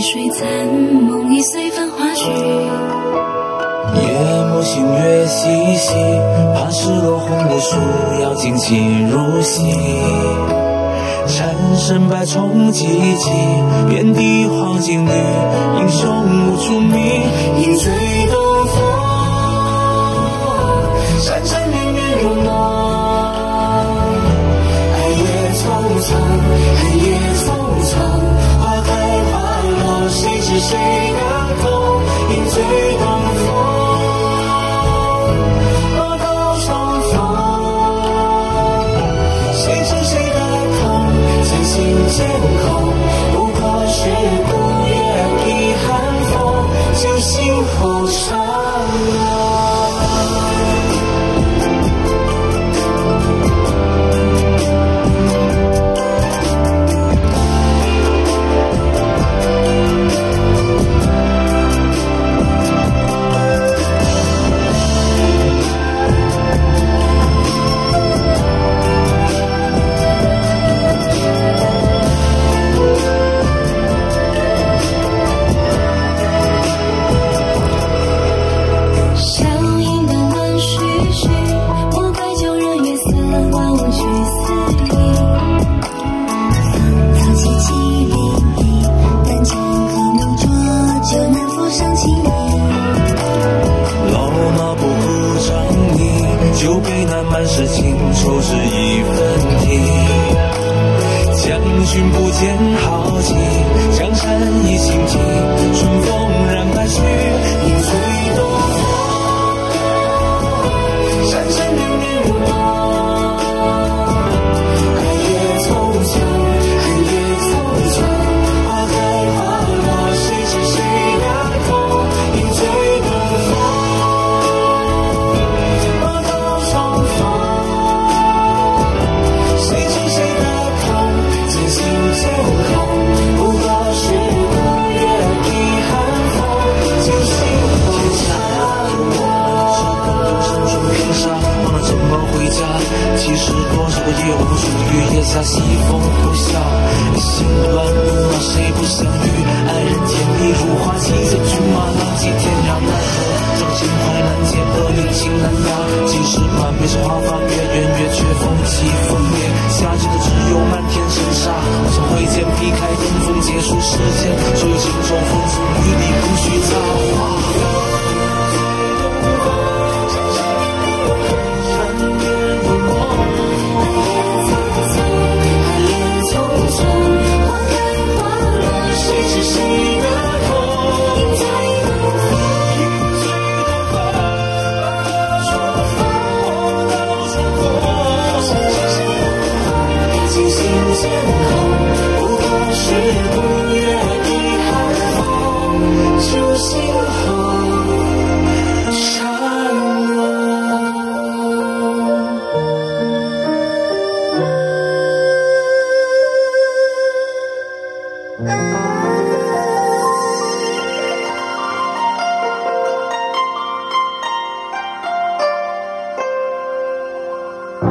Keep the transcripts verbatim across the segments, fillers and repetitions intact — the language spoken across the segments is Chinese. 细水残梦已随繁华去。夜幕星月细细，怕是落红的树要静静入戏。蝉声百重唧唧，遍地黄金缕，英雄无处觅。饮醉东风，缠缠绵绵如梦。 暗夜匆匆，花开花落，谁知谁能懂？饮醉东风，莫道重逢。谁知谁的痛？三心渐恐，不过是不愿意寒风，惊醒后伤浓。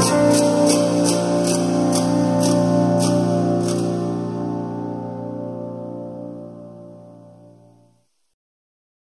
Thank you.